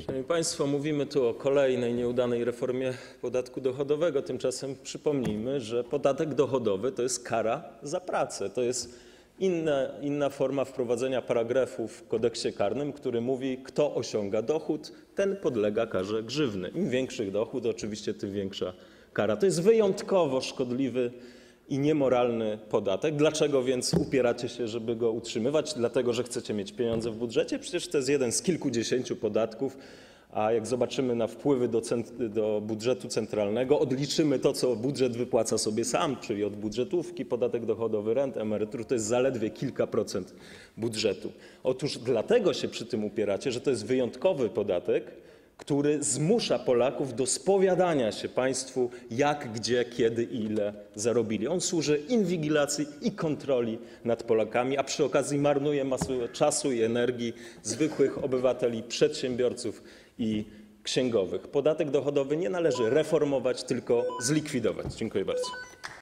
Szanowni Państwo, mówimy tu o kolejnej nieudanej reformie podatku dochodowego. Tymczasem przypomnijmy, że podatek dochodowy to jest kara za pracę. To jest inna forma wprowadzenia paragrafu w kodeksie karnym, który mówi, kto osiąga dochód, ten podlega karze grzywny. Im większy dochód, oczywiście tym większa kara. To jest wyjątkowo szkodliwy i niemoralny podatek. Dlaczego więc upieracie się, żeby go utrzymywać? Dlatego, że chcecie mieć pieniądze w budżecie? Przecież to jest jeden z kilkudziesięciu podatków, a jak zobaczymy na wpływy do budżetu centralnego, odliczymy to, co budżet wypłaca sobie sam, czyli od budżetówki, podatek dochodowy, rent, emerytur, to jest zaledwie kilka procent budżetu. Otóż dlatego się przy tym upieracie, że to jest wyjątkowy podatek, który zmusza Polaków do spowiadania się państwu, jak, gdzie, kiedy i ile zarobili. On służy inwigilacji i kontroli nad Polakami, a przy okazji marnuje masę czasu i energii zwykłych obywateli, przedsiębiorców i księgowych. Podatek dochodowy nie należy reformować, tylko zlikwidować. Dziękuję bardzo.